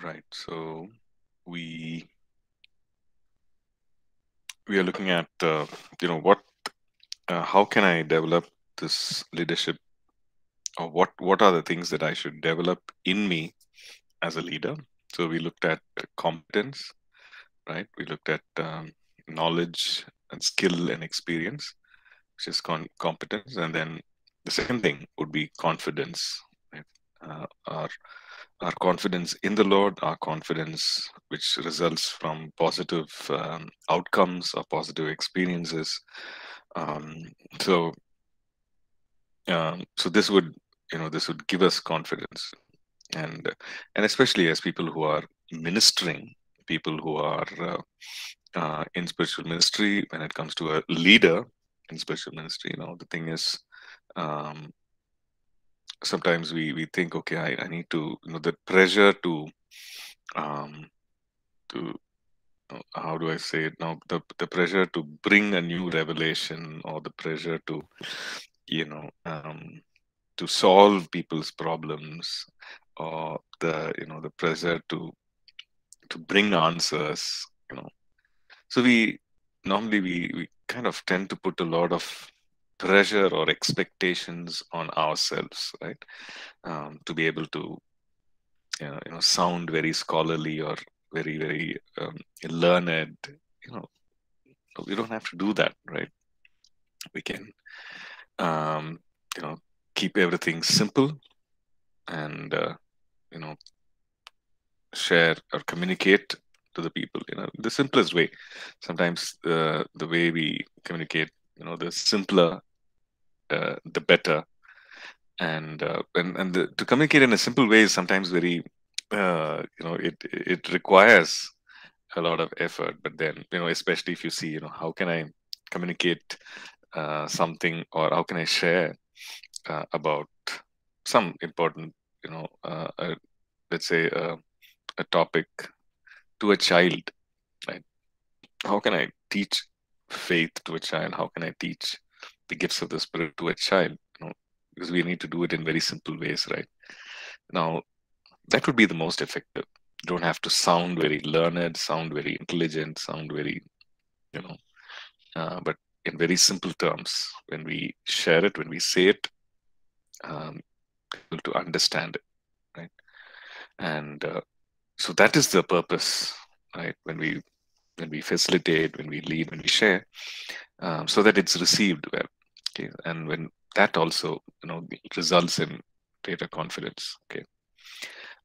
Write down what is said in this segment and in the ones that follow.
Right. So we we are looking at what how can I develop this leadership, or what are the things that I should develop in me as a leader? So we looked at competence, right? We looked at knowledge and skill and experience, which is competence, and then the second thing would be confidence, right? Our confidence in the Lord, our confidence which results from positive outcomes or positive experiences. So this would, this would give us confidence, and especially as people who are ministering, people who are in spiritual ministry. When it comes to a leader in spiritual ministry, the thing is, sometimes we think, okay, I need to, the pressure to, how do I say it now? The pressure to bring a new revelation, or the pressure to, to solve people's problems, or the pressure to bring answers, So we normally kind of tend to put a lot of pressure or expectations on ourselves, right? To be able to, sound very scholarly or very, very learned. We don't have to do that, right? We can, keep everything simple and, share or communicate to the people, the simplest way. Sometimes the way we communicate, the simpler, the better. And to communicate in a simple way is sometimes very, it requires a lot of effort. But then, especially if you see, how can I communicate something, or how can I share about some important, let's say a topic to a child, right? How can I teach faith to a child? How can I teach the gifts of the Spirit to a child? Because we need to do it in very simple ways, right? Now, that would be the most effective. You don't have to sound very learned, sound very intelligent, sound very, but in very simple terms, when we share it, when we say it, people to understand it, right? And so that is the purpose, right? When we facilitate, when we lead, when we share, so that it's received well. Okay, and when that also, results in greater confidence. Okay,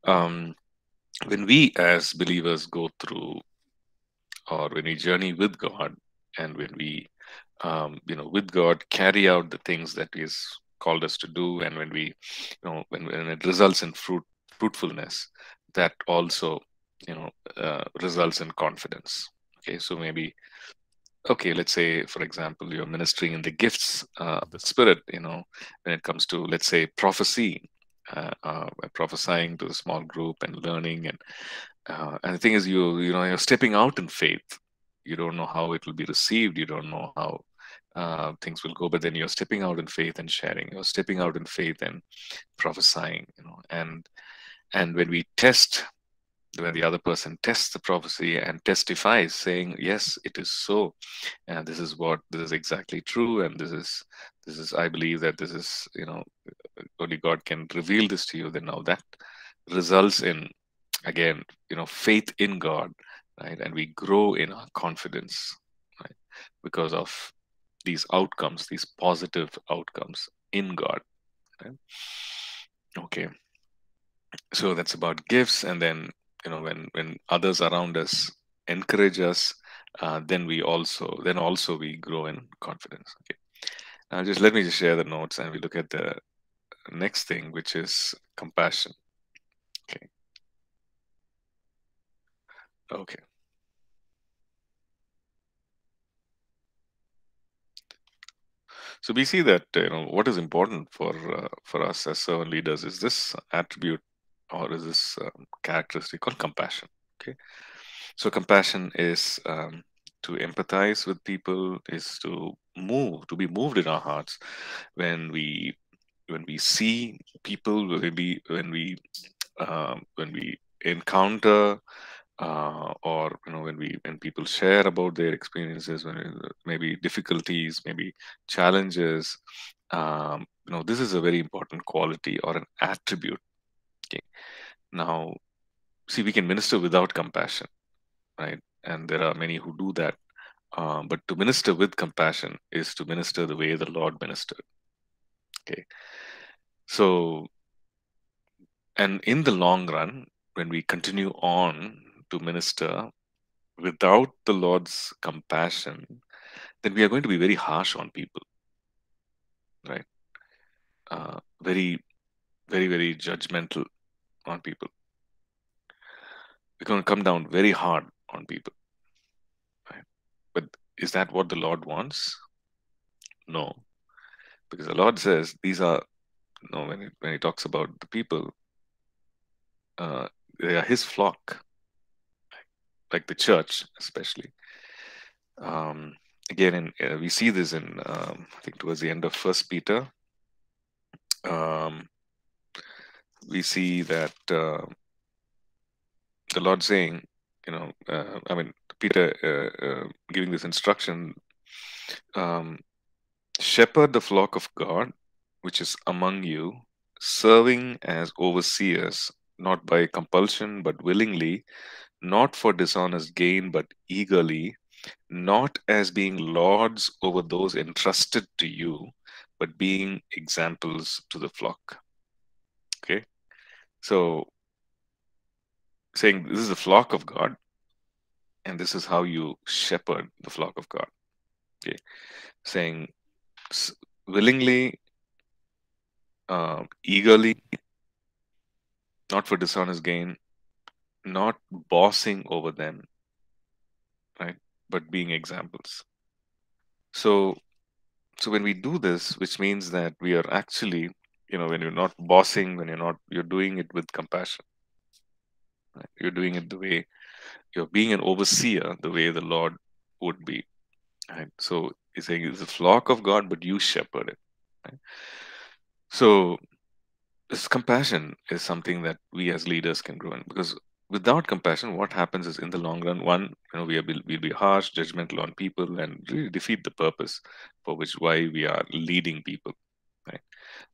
when we as believers go through, or when we journey with God, and when we, with God carry out the things that He has called us to do, and when we, when it results in fruitfulness, that also, results in confidence. Okay, so maybe, okay, let's say, for example, you're ministering in the gifts of the Spirit, when it comes to, let's say, prophecy, prophesying to a small group and learning. And the thing is, you're stepping out in faith. You don't know how it will be received. You don't know how things will go, but then you're stepping out in faith and sharing. You're stepping out in faith and prophesying, and when we test, when the other person tests the prophecy and testifies, saying, yes, it is so, and this is exactly true, and this is I believe that this is, only God can reveal this to you, then now that results in, again, faith in God, right? And we grow in our confidence, right? Because of these outcomes, these positive outcomes in God, right? Okay, so that's about gifts. And then, when others around us encourage us, then also we grow in confidence. Okay. Now let me share the notes, and we look at the next thing, which is compassion. Okay. Okay. So we see that, what is important for us as servant leaders is this attribute, or is this characteristic called compassion. Okay, so compassion is to empathize with people, is to be moved in our hearts when we see people, when we encounter, or when people share about their experiences, when maybe difficulties, maybe challenges, this is a very important quality or an attribute. Okay, now see, we can minister without compassion, right? And there are many who do that. But to minister with compassion is to minister the way the Lord ministered. Okay, so, and in the long run, when we continue on to minister without the Lord's compassion, then we are going to be very harsh on people, right? Very, very, very judgmental on people. We're going to come down very hard on people. But is that what the Lord wants? No, because the Lord says these are, when he talks about the people, they are his flock, like the church especially. Again, we see this in, I think towards the end of 1 Peter. We see that the Lord saying, Peter giving this instruction, shepherd the flock of God, which is among you, serving as overseers, not by compulsion, but willingly, not for dishonest gain, but eagerly, not as being lords over those entrusted to you, but being examples to the flock. Okay, so saying this is the flock of God, and this is how you shepherd the flock of God. Okay, saying willingly, eagerly, not for dishonest gain, not bossing over them, right? But being examples. So when we do this, which means that we are actually, when you're not bossing, you're doing it with compassion. Right? You're doing it the way. You're being an overseer the way the Lord would be. Right? So he's saying it's a flock of God, but you shepherd it. Right? So this compassion is something that we as leaders can grow in, because without compassion, what happens is in the long run, one, we'll be harsh, judgmental on people, and really defeat the purpose for which why we are leading people. Right?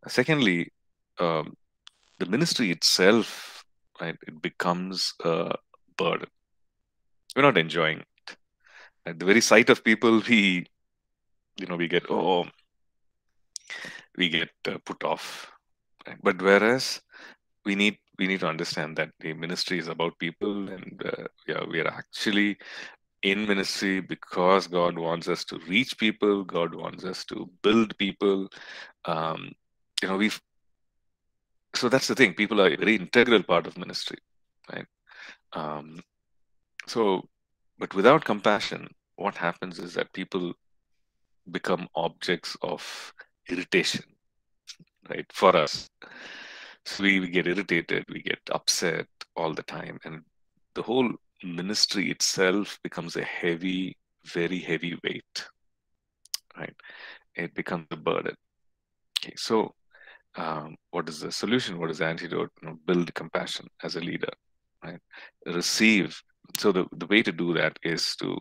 Secondly, the ministry itself, right, it becomes a burden. We're not enjoying it. At the very sight of people, we get put off. Right? But whereas we need to understand that the ministry is about people, and we are actually in ministry because God wants us to reach people. God wants us to build people. So that's the thing. People are a very integral part of ministry, right? But without compassion, what happens is that people become objects of irritation, right? For us, so we get irritated, we get upset all the time, and the whole ministry itself becomes a heavy, very heavy weight, right? It becomes a burden. Okay, so what is the solution? What is the antidote? Build compassion as a leader. Right? Receive. So the way to do that is to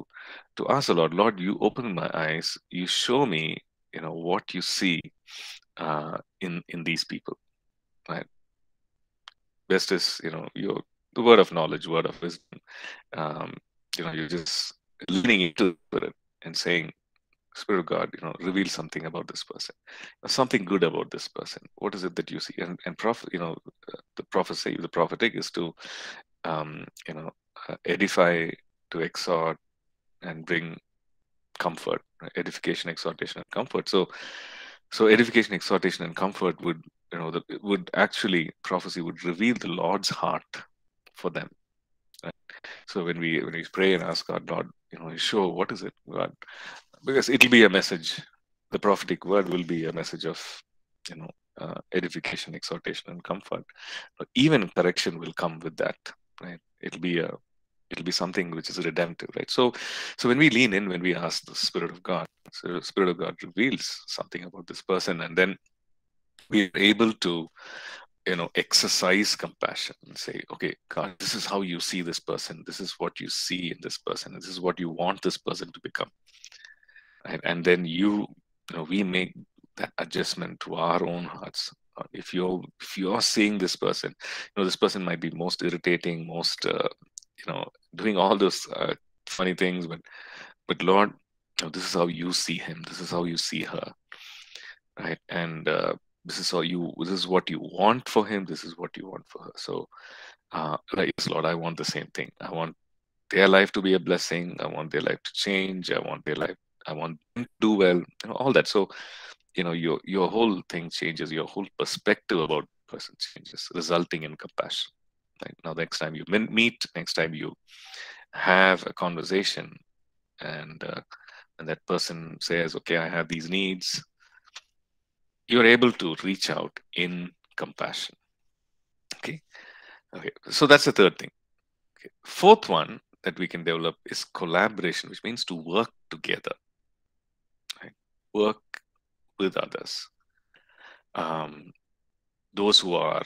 ask the Lord, Lord, you open my eyes, you show me, what you see in these people, right? Best is, the word of knowledge, word of wisdom, you're just leaning into the Spirit and saying, Spirit of God, reveal something about this person, something good about this person. What is it that you see? And the prophecy, the prophetic is to, edify, to exhort, and bring comfort, right? Edification, exhortation, and comfort. So edification, exhortation, and comfort would, prophecy would reveal the Lord's heart for them. Right? So when we pray and ask God, Lord, show what is it, God, because it'll be a message. The prophetic word will be a message of, edification, exhortation, and comfort. But even correction will come with that, right? It'll be something which is redemptive, right? So when we lean in, when we ask the Spirit of God, so the Spirit of God reveals something about this person, and then we are able to exercise compassion and say, okay, God, this is how you see this person. This is what you see in this person. This is what you want this person to become. And then we make that adjustment to our own hearts. If you're seeing this person, this person might be most irritating, most, doing all those funny things, but Lord, this is how you see him. This is how you see her, right? And this is what you want for him. This is what you want for her. So, yes, Lord, I want the same thing. I want their life to be a blessing. I want their life to change. I want them to do well, all that. So, your whole thing changes. Your whole perspective about the person changes, resulting in compassion. Right? Now, next time you meet, next time you have a conversation, and that person says, okay, I have these needs, you're able to reach out in compassion. Okay. So that's the third thing. Okay. Fourth one that we can develop is collaboration, which means to work together, right? Work with others. Those who are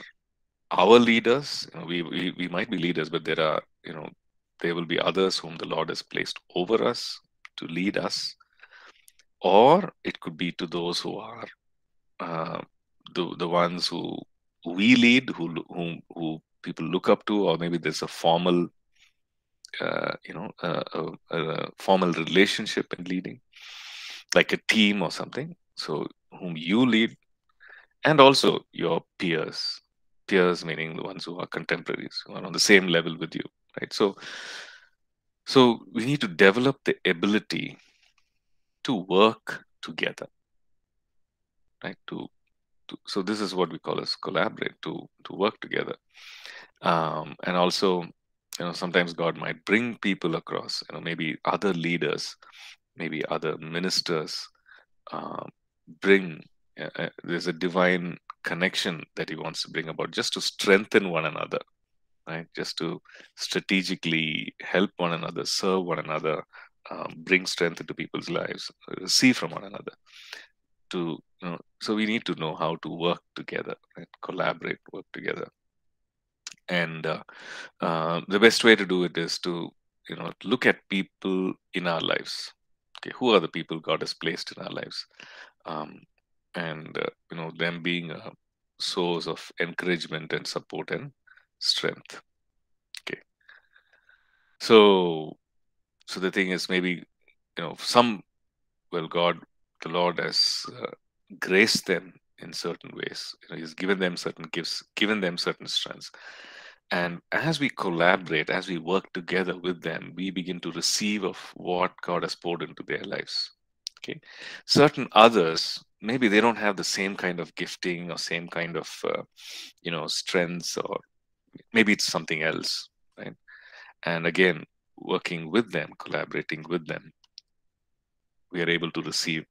our leaders, we might be leaders, but there are, there will be others whom the Lord has placed over us to lead us, or it could be to those who are the ones who we lead, who people look up to, or maybe there's a formal, a formal relationship in leading, like a team or something. So whom you lead, and also your peers. Peers meaning the ones who are contemporaries, who are on the same level with you, right? So we need to develop the ability to work together. Right, so this is what we call as collaborate, to work together, and also sometimes God might bring people across, maybe other leaders, maybe other ministers, there's a divine connection that He wants to bring about, just to strengthen one another, right? Just to strategically help one another, serve one another, bring strength into people's lives, receive from one another. So we need to know how to work together, right? Collaborate, work together, and the best way to do it is to look at people in our lives. Okay, who are the people God has placed in our lives, and them being a source of encouragement and support and strength. Okay, so the thing is, maybe the Lord has graced them in certain ways. He's given them certain gifts, given them certain strengths. And as we collaborate, as we work together with them, we begin to receive of what God has poured into their lives. Okay, certain others, maybe they don't have the same kind of gifting or same kind of, strengths, or maybe it's something else, right? And again, working with them, collaborating with them, we are able to receive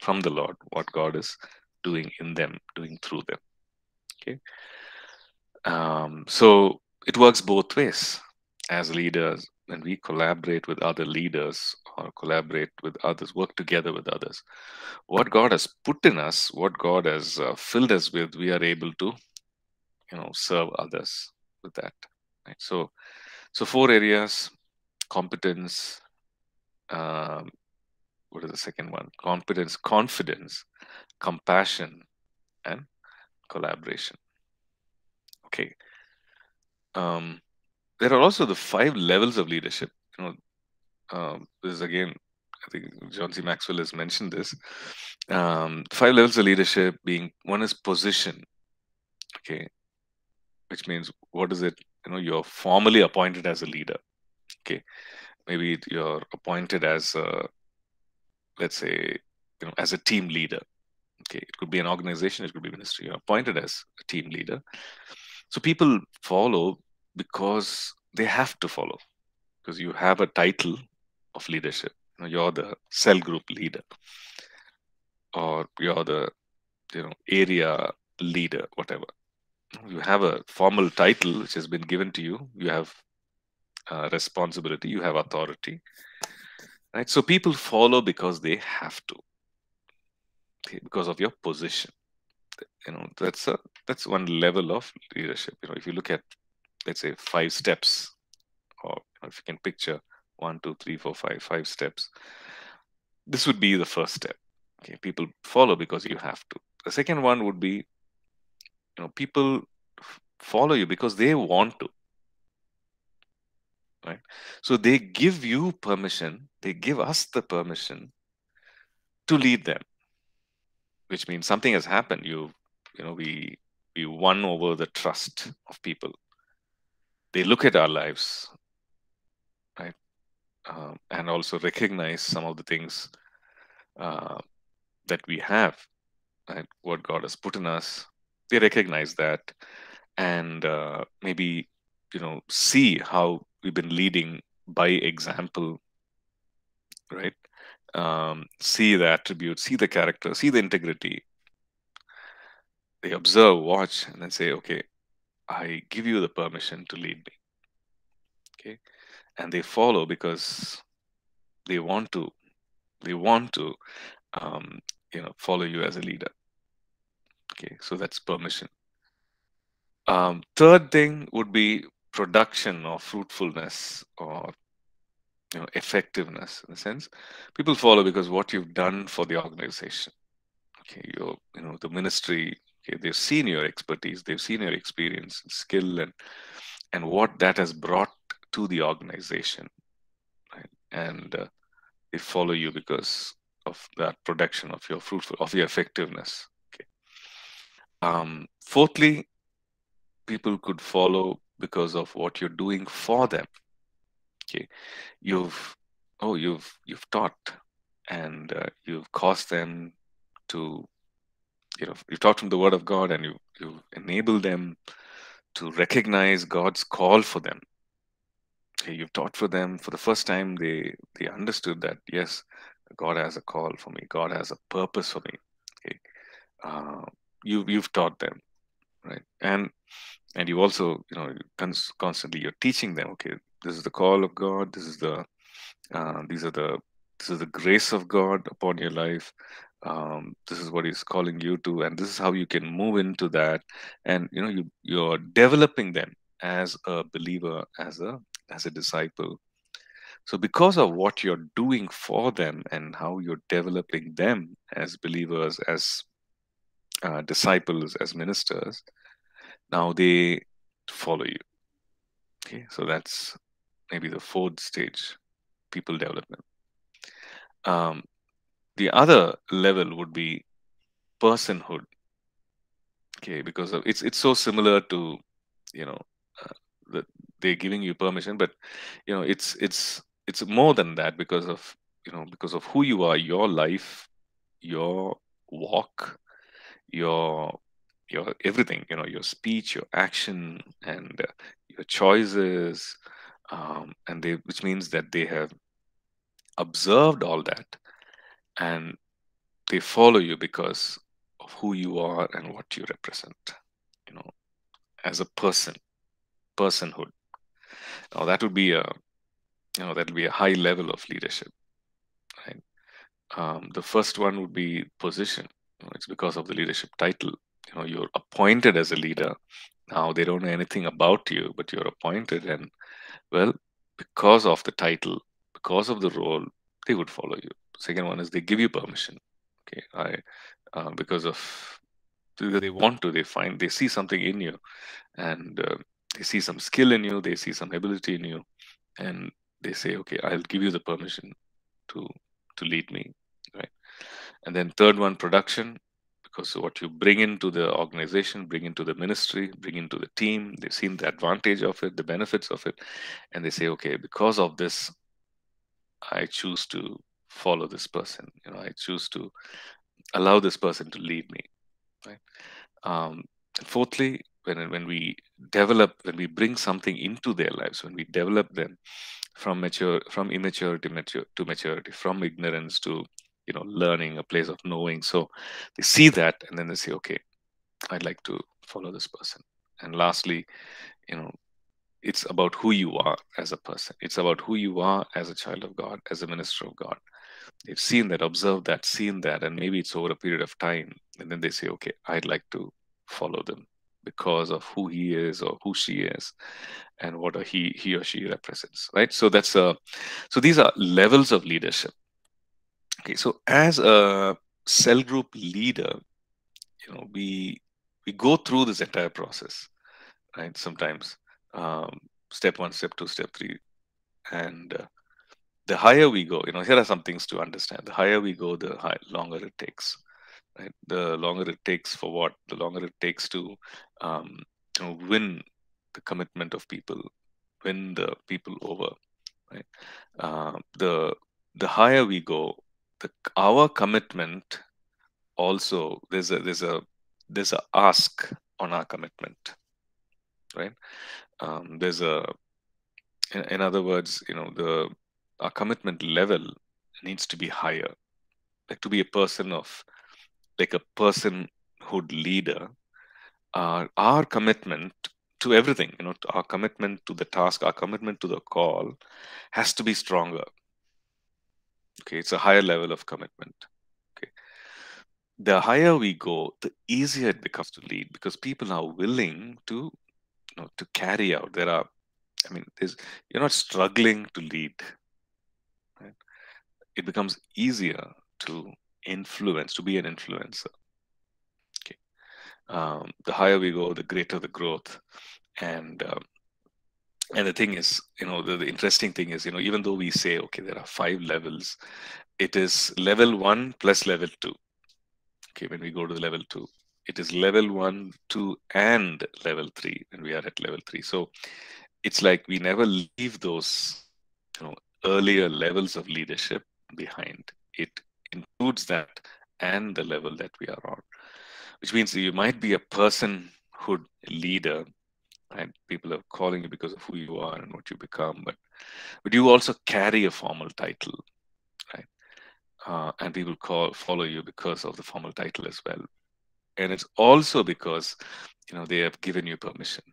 from the Lord what God is doing in them, doing through them. Okay, so it works both ways. As leaders, when we collaborate with other leaders, or collaborate with others, work together with others, what God has put in us, what God has filled us with, we are able to, serve others with that. Right? So four areas: competence. What is the second one? Competence, confidence, compassion, and collaboration. Okay. There are also the 5 levels of leadership. This is again, I think John C. Maxwell has mentioned this. 5 levels of leadership being, one is position. Okay. Which means, what is it? You're formally appointed as a leader. Okay. Maybe you're appointed as a, let's say, as a team leader. Okay, it could be an organization, it could be ministry. You're appointed as a team leader. So people follow because they have to follow, because you have a title of leadership. You're the cell group leader, or you're the area leader, whatever. You have a formal title which has been given to you. You have responsibility, you have authority. Right? So people follow because they have to, okay, because of your position. that's one level of leadership. If you look at, let's say, 5 steps, or if you can picture 1, 2, 3, 4, 5 steps, this would be the first step. Okay, people follow because you have to. The second one would be, people follow you because they want to. Right? So they give you permission, they give us the permission to lead them, which means something has happened. We won over the trust of people. They look at our lives, right? And also recognize some of the things that we have, right? What God has put in us. They recognize that, and maybe see how we've been leading by example, right? See the attributes, see the character, see the integrity. They observe, watch, and then say, okay, I give you the permission to lead me. Okay. And they follow because they want to. They want to, follow you as a leader. Okay, so that's permission. Third thing would be production or fruitfulness or effectiveness. In a sense, people follow because what you've done for the organization. Okay, the ministry. Okay, they've seen your expertise, they've seen your experience, and skill, and what that has brought to the organization, right? And they follow you because of that production of your effectiveness. Okay. Fourthly, people could follow because of what you're doing for them. Okay, you've taught, and you've caused them to, you taught from the Word of God, and you enable them to recognize God's call for them. Okay, you've taught for them for the first time. They understood that, yes, God has a call for me. God has a purpose for me. Okay, you've taught them, right? And you also, constantly you're teaching them. Okay, this is the call of God. This is the this is the grace of God upon your life. This is what He's calling you to, and this is how you can move into that. And you're developing them as a believer, as a disciple. So because of what you're doing for them and how you're developing them as believers, as disciples, as ministers, now they follow you. Okay, so that's maybe the fourth stage, people development. The other level would be personhood. Okay, because it's so similar to, that they're giving you permission, but it's more than that because of who you are, your life, your walk, your everything, your speech, your action, and your choices, and which means that they have observed all that, and they follow you because of who you are and what you represent, as a person, personhood. Now that would be a high level of leadership, right? The first one would be position. It's because of the leadership title. You're appointed as a leader. Now they don't know anything about you, but you're appointed, and well, because of the title, because of the role, they would follow you. Second one is they give you permission. Okay, because of they want to, they see something in you, and they see some skill in you, they see some ability in you, and they say, okay, I'll give you the permission to lead me, right? And then third one, production. So what you bring into the organization, bring into the ministry, bring into the team, they've seen the advantage of it, the benefits of it, and they say, okay, because of this, I choose to follow this person. I choose to allow this person to lead me. Right? Fourthly, when we bring something into their lives, when we develop them from immaturity to maturity, from ignorance to learning, a place of knowing. So they see that, and then they say, okay, I'd like to follow this person. And lastly, it's about who you are as a person. It's about who you are as a child of God, as a minister of God. They've seen that, observed that, seen that, and maybe it's over a period of time. And then they say, okay, I'd like to follow them because of who he is or who she is and what he or she represents, right? So that's so these are levels of leadership. Okay, so as a cell group leader, you know, we go through this entire process, right? Sometimes step one, step two, step three, and the higher we go, you know, here are some things to understand. The higher we go, the longer it takes, right? The longer it takes for what? The longer it takes to you know, win the commitment of people, win the people over, right? The higher we go, our commitment also, there's a ask on our commitment, right? In other words, you know, our commitment level needs to be higher. Like to be a person of, like a personhood leader, our commitment to everything, you know, our commitment to the task, our commitment to the call has to be stronger. Okay, it's a higher level of commitment. Okay, the higher we go, the easier it becomes to lead because people are willing to, you know, to carry out. I mean, you're not struggling to lead. Right? It becomes easier to influence, to be an influencer. Okay, the higher we go, the greater the growth, and the thing is, you know, the interesting thing is, you know, even though we say, okay, there are 5 levels, it is level 1 plus level 2. Okay, when we go to the level 2, it is level 1, 2, and level 3, and we are at level 3. So it's like we never leave those, you know, earlier levels of leadership behind. It includes that and the level that we are on, which means you might be a personhood leader, and people are calling you because of who you are and what you become, but you also carry a formal title, right? And people follow you because of the formal title as well. And it's also because, you know, they have given you permission.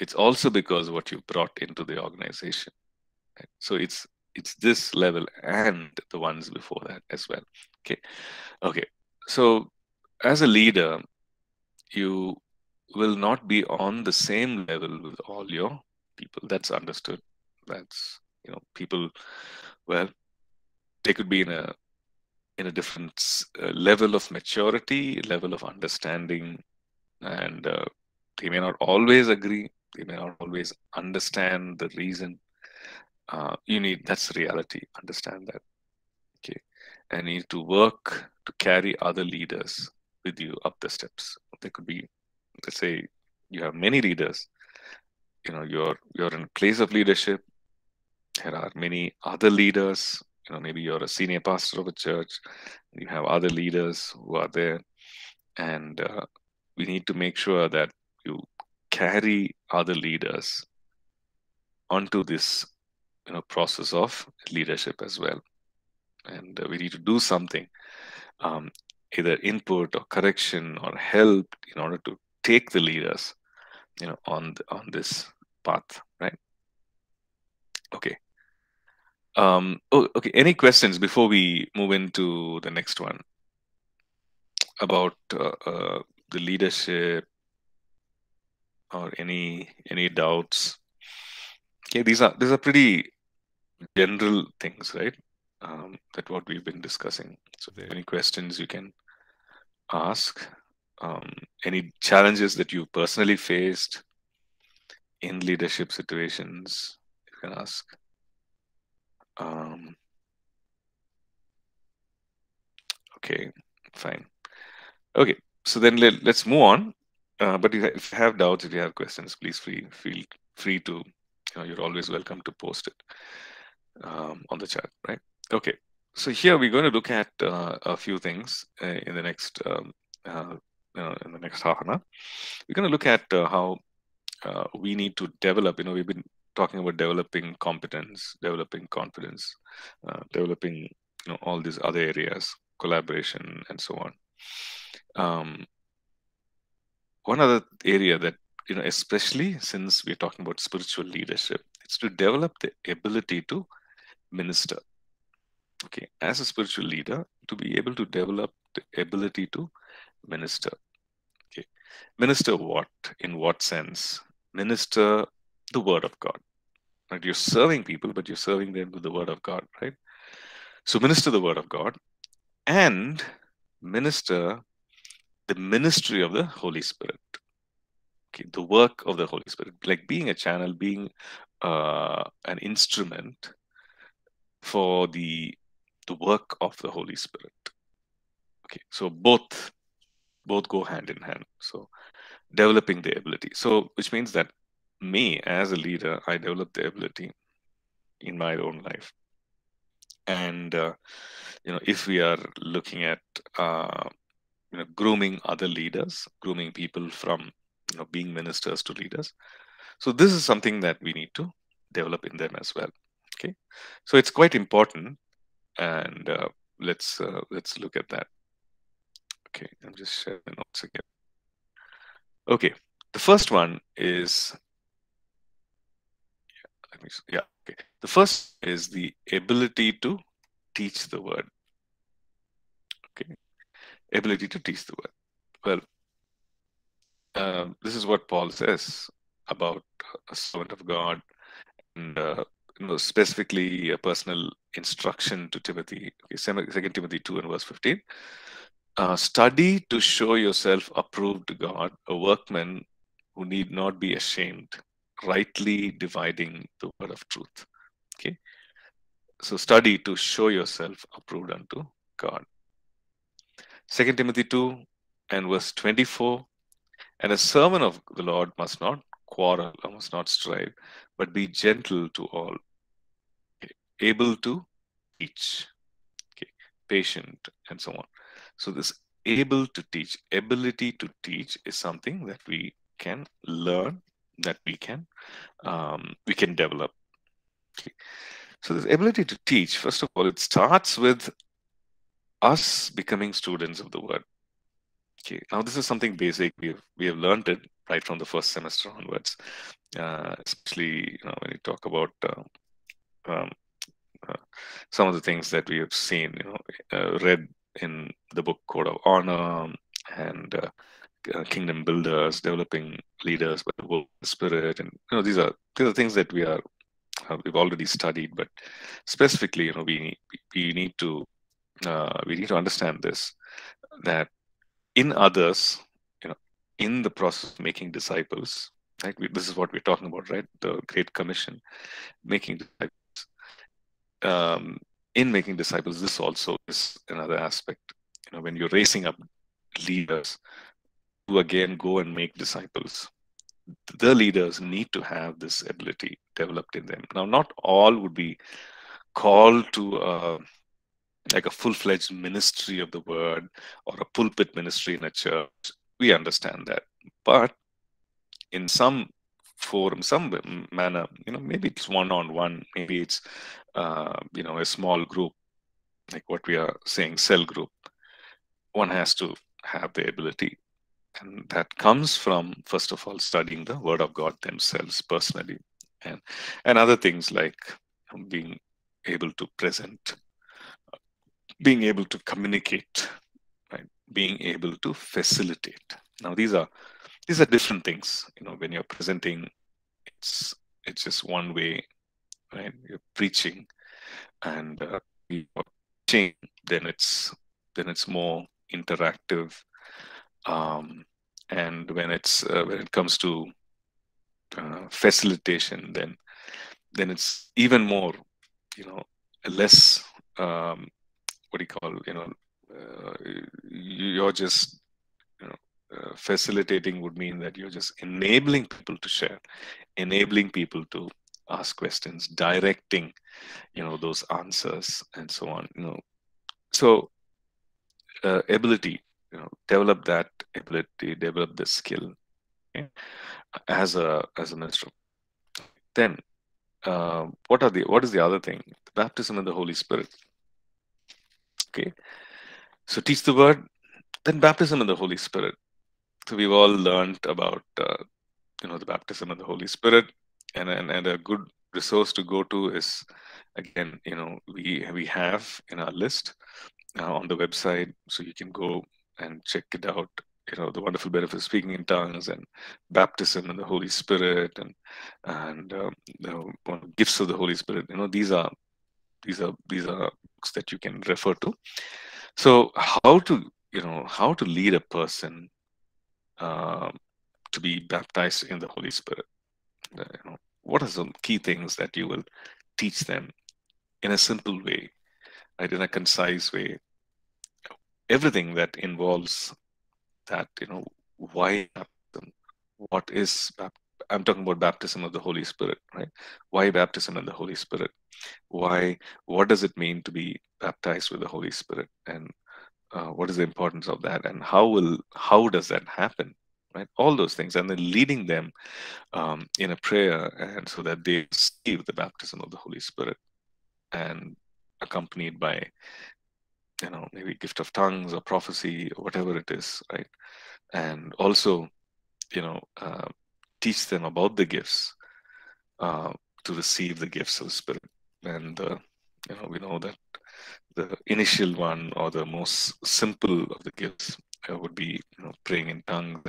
It's also because what you brought into the organization. Right? So it's this level and the ones before that as well. Okay, okay. So as a leader, you will not be on the same level with all your people. That's understood. That's, you know, people, well, they could be in a different level of maturity, level of understanding, and they may not always agree. They may not always understand the reason. That's reality. Understand that. Okay, and you need to work to carry other leaders with you up the steps. They could be, let's say you have many leaders, you know, you're in a place of leadership. There are many other leaders, you know, maybe you're a senior pastor of a church. You have other leaders who are there. And we need to make sure that you carry other leaders onto this, you know, process of leadership as well. And we need to do something, either input or correction or help in order to take the leaders, you know, on this path, right? Okay. Okay. Any questions before we move into the next one about the leadership or any doubts? Okay. These are pretty general things, right? That what we've been discussing. So, there are any questions you can ask. Any challenges that you personally faced in leadership situations, you can ask. Okay, fine. Okay, so then let's move on. But if you have doubts, if you have questions, please feel free to, you know, you're always welcome to post it on the chat, right? Okay, so here we're going to look at a few things in the next in the next half an hour. We're going to look at how we need to develop, you know, we've been talking about developing competence, developing confidence, developing, you know, all these other areas, collaboration and so on. One other area that, you know, especially since we're talking about spiritual leadership, it's to develop the ability to minister. Okay, as a spiritual leader, to be able to develop the ability to minister. Okay, Minister what? In what sense? Minister the word of God. Right? You're serving people, but you're serving them with the word of God, right? So minister the word of God and minister the ministry of the Holy Spirit. Okay, the work of the Holy Spirit, like being a channel, being an instrument for the work of the Holy Spirit. Okay, so both go hand in hand. So developing the ability. So which means that me as a leader, I develop the ability in my own life. And you know, if we are looking at you know, grooming other leaders, grooming people from you know, being ministers to leaders. So this is something that we need to develop in them as well. Okay, so it's quite important, and let's look at that. Okay, I'm just sharing the notes again. Okay, the first one is the first is the ability to teach the word. Okay, ability to teach the word. Well, this is what Paul says about a servant of God, and you know, specifically a personal instruction to Timothy. Okay, 2 Timothy 2 and verse 15. Study to show yourself approved to God, a workman who need not be ashamed, rightly dividing the word of truth. Okay, so study to show yourself approved unto God. 2 Timothy 2 and verse 24. And a servant of the Lord must not quarrel, or must not strive, but be gentle to all, okay, able to teach, okay, patient, and so on. So this able to teach, ability to teach is something that we can learn, that we can develop. Okay. So this ability to teach, first of all, it starts with us becoming students of the word. Okay. Now this is something basic. We have learned it right from the first semester onwards, especially you know, when we talk about some of the things that we have seen, you know, read in the book Code of Honor and Kingdom Builders, Developing Leaders by the Holy Spirit, and you know, these are things that we've already studied, but specifically, you know, we need to understand this, that in others, you know, in the process of making disciples, right? This is what we're talking about, right? The Great Commission, making disciples. In making disciples, this also is another aspect. You know, when you're raising up leaders who again go and make disciples, the leaders need to have this ability developed in them. Now, not all would be called to like a full-fledged ministry of the word or a pulpit ministry in a church. We understand that. But in some form, some manner, you know, maybe it's one-on-one, maybe it's, you know, a small group, like what we are saying, cell group. One has to have the ability. And that comes from, first of all, studying the word of God themselves personally. And other things like being able to present, being able to communicate, right? Being able to facilitate. Now these are different things. You know, when you're presenting, it's just one way, right? You're preaching, and then it's more interactive. And when it comes to facilitation, then it's even more, you know, less. What do you call, you know, you're just, you know, facilitating would mean that you're just enabling people to share, enabling people to ask questions, directing, you know, those answers and so on, you know. So ability, you know, develop that ability, develop the skill, okay, as a minister. Then what is the other thing? The baptism of the Holy Spirit. Okay, so teach the word, then baptism of the Holy Spirit. So we've all learned about, you know, the baptism of the Holy Spirit, and a good resource to go to is, again, you know, we have in our list on the website, so you can go and check it out. the wonderful benefit of speaking in tongues and baptism and the Holy Spirit and gifts of the Holy Spirit. These are books that you can refer to. So how to lead a person to be baptized in the Holy Spirit? What are some key things that you will teach them in a simple way, right, in a concise way? Everything that involves that, why baptism? What is baptism? I'm talking about baptism of the Holy Spirit, right? Why baptism in the Holy Spirit? What does it mean to be baptized with the Holy Spirit? And what is the importance of that? And how does that happen, right? All those things. And then leading them in a prayer, and so that they receive the baptism of the Holy Spirit, and accompanied by, maybe gift of tongues or prophecy or whatever it is, right? And also, teach them about the gifts, to receive the gifts of the Spirit. And we know that the initial one, or the most simple of the gifts, would be praying in tongues,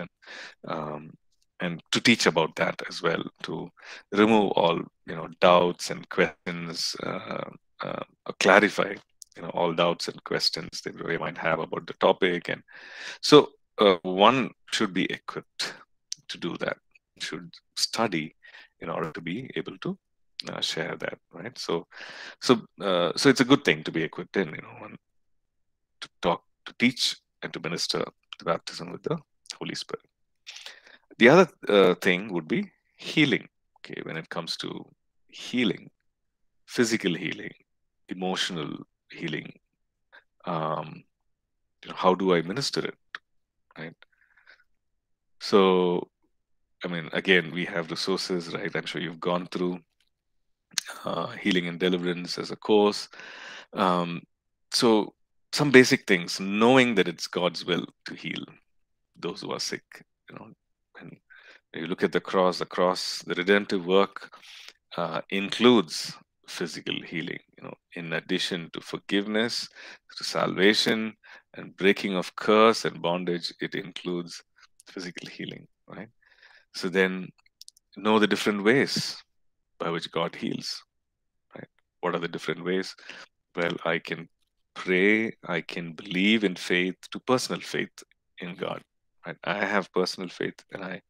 and to teach about that as well, to remove all doubts and questions, clarify all doubts and questions that we might have about the topic. And so one should be equipped to do that, should study in order to be able to share that, right? So it's a good thing to be equipped in, and to talk, to teach, and to minister the baptism with the Holy Spirit. The other thing would be healing. Okay, when it comes to healing, physical healing, emotional healing, how do I minister it, right? So, I mean, again, we have resources, right? I'm sure you've gone through healing and deliverance as a course. So some basic things: knowing that it's God's will to heal those who are sick. And you look at the cross, the redemptive work includes physical healing, in addition to forgiveness, to salvation, and breaking of curse and bondage. It includes physical healing, right? So then, know the different ways by which God heals, right? What are the different ways? Well, I can pray, I can believe in faith, to personal faith in God, right? I have personal faith, and I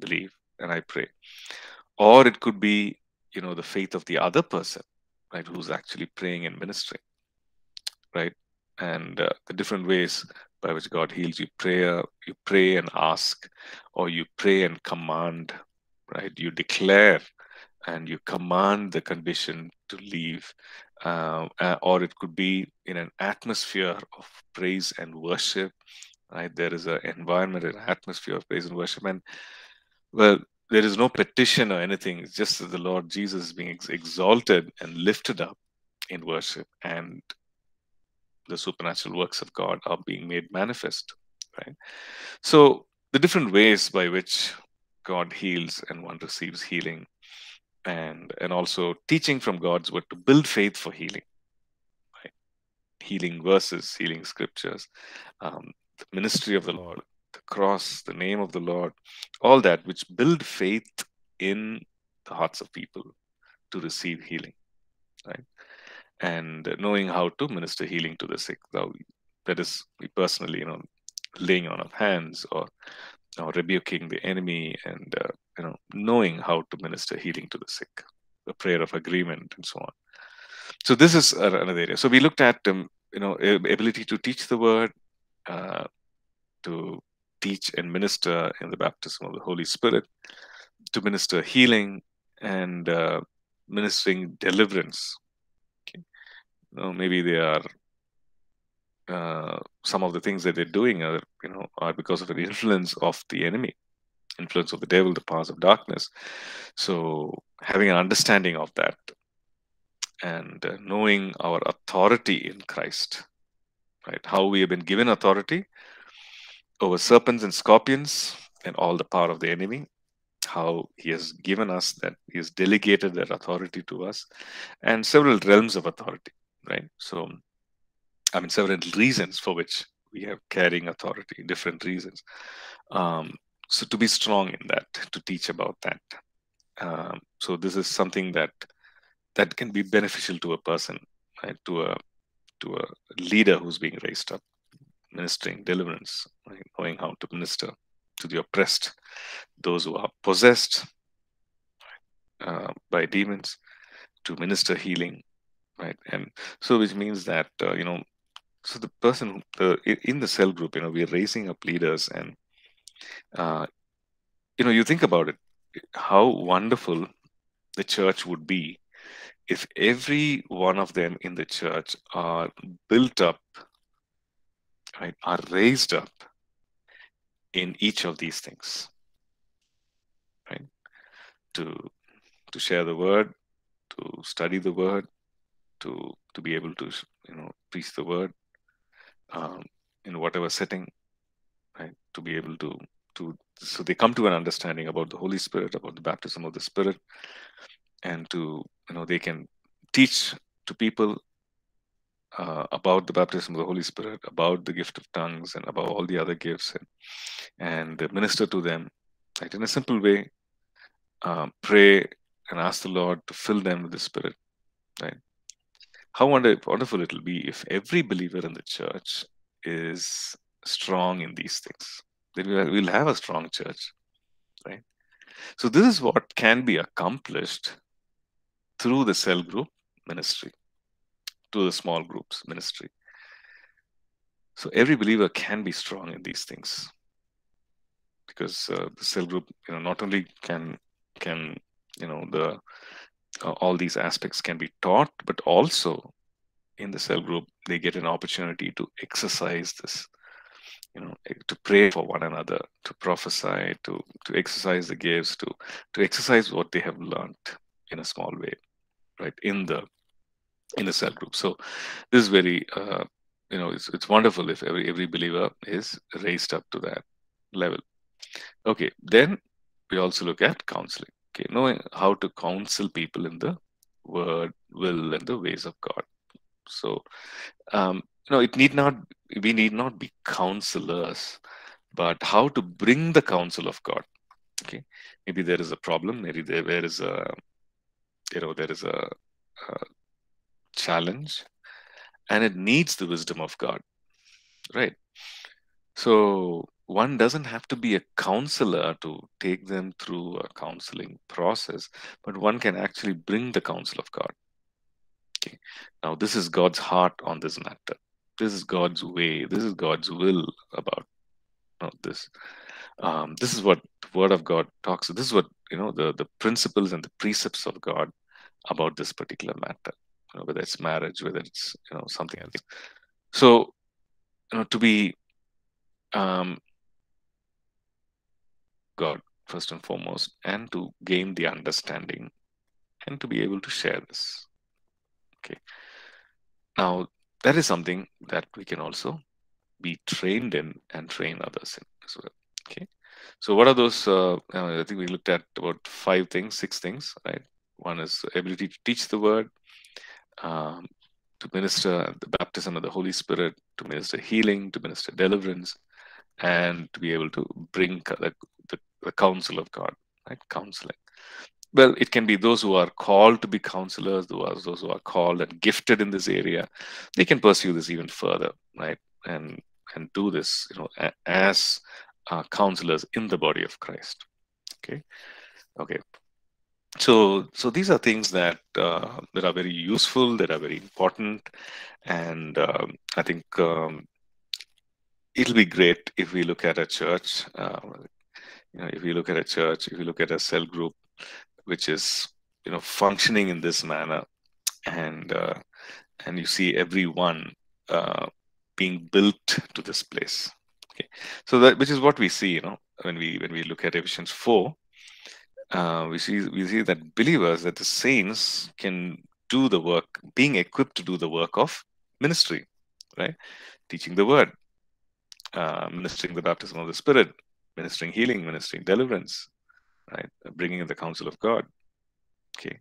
believe, and I pray. Or it could be, the faith of the other person, right, who's actually praying and ministering, right? And the different ways by which God heals you. Prayer, you pray and ask, or you pray and command, right? You declare and you command the condition to leave. Or it could be in an atmosphere of praise and worship, right? There is an environment, an atmosphere of praise and worship. And, well, there is no petition or anything. It's just that the Lord Jesus being exalted and lifted up in worship, and the supernatural works of God are being made manifest, right? So the different ways by which God heals and one receives healing, and also teaching from God's word to build faith for healing, right? Healing verses, healing scriptures, the ministry of the Lord, the cross, the name of the Lord, all that which build faith in the hearts of people to receive healing, right? And knowing how to minister healing to the sick. So that is personally, laying on of hands, or rebuking the enemy, and knowing how to minister healing to the sick, the prayer of agreement, and so on. So this is another area. So we looked at ability to teach the word, to teach and minister in the baptism of the Holy Spirit, to minister healing, and ministering deliverance. Maybe they are, some of the things that they're doing are, are because of an influence of the enemy, influence of the devil, the powers of darkness. So having an understanding of that, and knowing our authority in Christ, right? How we have been given authority over serpents and scorpions and all the power of the enemy. How he has given us that, he has delegated that authority to us, and several realms of authority. Right? So, I mean, several reasons for which we have carrying authority, different reasons. So to be strong in that, to teach about that. So this is something that can be beneficial to a person, right? To a leader who's being raised up, ministering deliverance, right? Knowing how to minister to the oppressed, those who are possessed by demons, to minister healing, right? And so, which means that so the person in the cell group, we are raising up leaders, and you think about it, how wonderful the church would be if every one of them in the church are built up, right, are raised up in each of these things, right? To share the word, to study the word, to be able to preach the word in whatever setting, right? To be able to so they come to an understanding about the Holy Spirit, about the baptism of the Spirit, and to they can teach to people about the baptism of the Holy Spirit, about the gift of tongues, and about all the other gifts, and minister to them, right, in a simple way. Pray and ask the Lord to fill them with the Spirit, right? How wonderful it will be if every believer in the church is strong in these things. Then we'll have a strong church, right? So this is what can be accomplished through the cell group ministry, to the small groups ministry. So every believer can be strong in these things, because the cell group, not only can all these aspects can be taught, but also in the cell group they get an opportunity to exercise this, to pray for one another, to prophesy, to exercise the gifts, to exercise what they have learned in a small way, right, in the cell group. So this is very it's wonderful if every believer is raised up to that level. Okay, then we also look at counseling. Okay, knowing how to counsel people in the word, will, and the ways of God. So, we need not be counselors, but how to bring the counsel of God. Okay, maybe there is a problem, maybe there is a, there is a challenge, and it needs the wisdom of God, right? So one doesn't have to be a counselor to take them through a counseling process, but one can actually bring the counsel of God. Okay. Now, this is God's heart on this matter. This is God's way. This is God's will about this. This is what the Word of God talks. This is what, the principles and the precepts of God about this particular matter, whether it's marriage, whether it's, something else. So, to be God first and foremost, and to gain the understanding and to be able to share this. Okay, now that is something that we can also be trained in and train others in as well. Okay, so what are those? I think we looked at about 5 things, 6 things, right? One is ability to teach the word, to minister the baptism of the Holy Spirit, to minister healing, to minister deliverance, and to be able to bring the counsel of God, right? Counseling. Well, it can be those who are called to be counselors, those who are called and gifted in this area. They can pursue this even further, right? And do this, as counselors in the body of Christ. Okay, okay. So these are things that are very useful, that are very important, and I think. It'll be great if we look at a church, if we look at a cell group, which is, functioning in this manner, and you see everyone being built to this place. Okay, so that, which is what we see, when we look at Ephesians 4, we see that believers, that the saints can do the work, being equipped to do the work of ministry, right? Teaching the word. Ministering the baptism of the Spirit, ministering healing, ministering deliverance, right? Bringing in the counsel of God. Okay,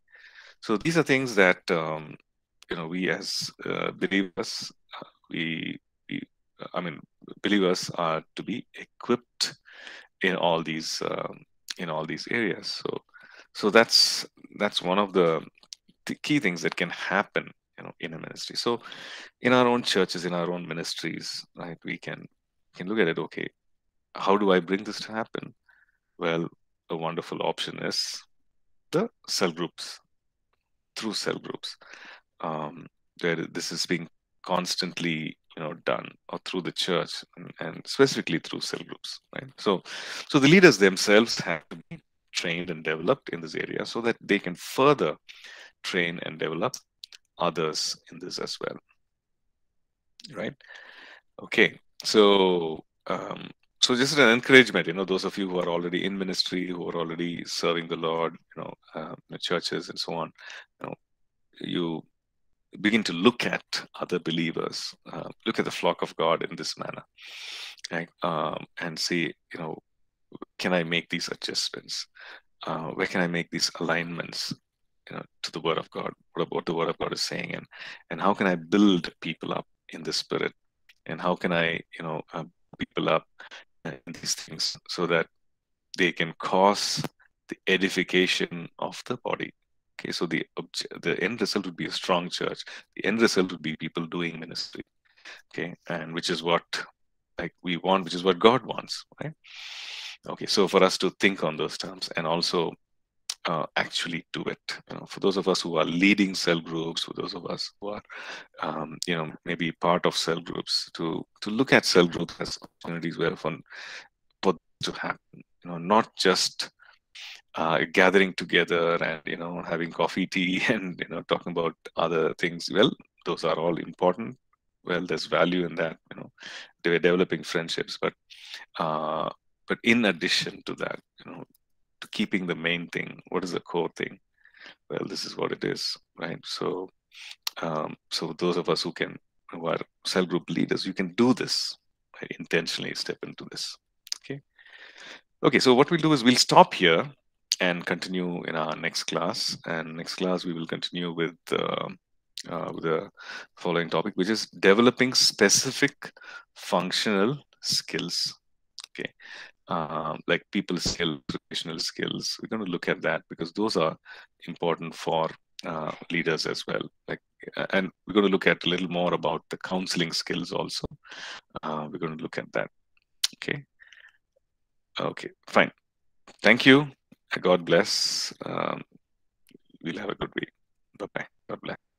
so these are things that we as believers, we I mean, believers are to be equipped in all these areas. So that's one of the key things that can happen, you know, in a ministry. So in our own churches, in our own ministries, right, we can look at it. Okay, how do I bring this to happen? Well, a wonderful option is the cell groups, through cell groups, where this is being constantly, you know, done, or through the church, and specifically through cell groups, right? So the leaders themselves have to be trained and developed in this area so that they can further train and develop others in this as well, right? Okay, so so just an encouragement, you know, those of you who are already in ministry, who are already serving the Lord, you know, in churches and so on, you know, you begin to look at other believers, look at the flock of God in this manner, right? And see, you know, can I make these adjustments? Where can I make these alignments, you know, to the Word of God? What the Word of God is saying, and how can I build people up in the Spirit, and how can I, you know, people up in these things so that they can cause the edification of the body? Okay, so the end result would be a strong church. The end result would be people doing ministry. Okay, and which is what we want, which is what God wants, right? Okay, so for us to think on those terms and also actually do it. You know, for those of us who are leading cell groups, for those of us who are, you know, maybe part of cell groups, to look at cell groups as opportunities where for to happen. You know, not just gathering together and, you know, having coffee, tea, and, you know, talking about other things. Well, those are all important. Well, there's value in that. You know, they were developing friendships, but in addition to that, you know, to keeping the main thing. What is the core thing? Well, this is what it is, right? So, so those of us who are cell group leaders, you can do this, right? Intentionally step into this. Okay. Okay. So what we'll do is we'll stop here and continue in our next class. And next class we will continue with the following topic, which is developing specific functional skills. Okay. Like people skills, relational skills. We're going to look at that because those are important for leaders as well. And we're going to look at a little more about the counseling skills also. We're going to look at that. Okay. Okay, fine. Thank you. God bless. We'll have a good week. Bye-bye. God bless.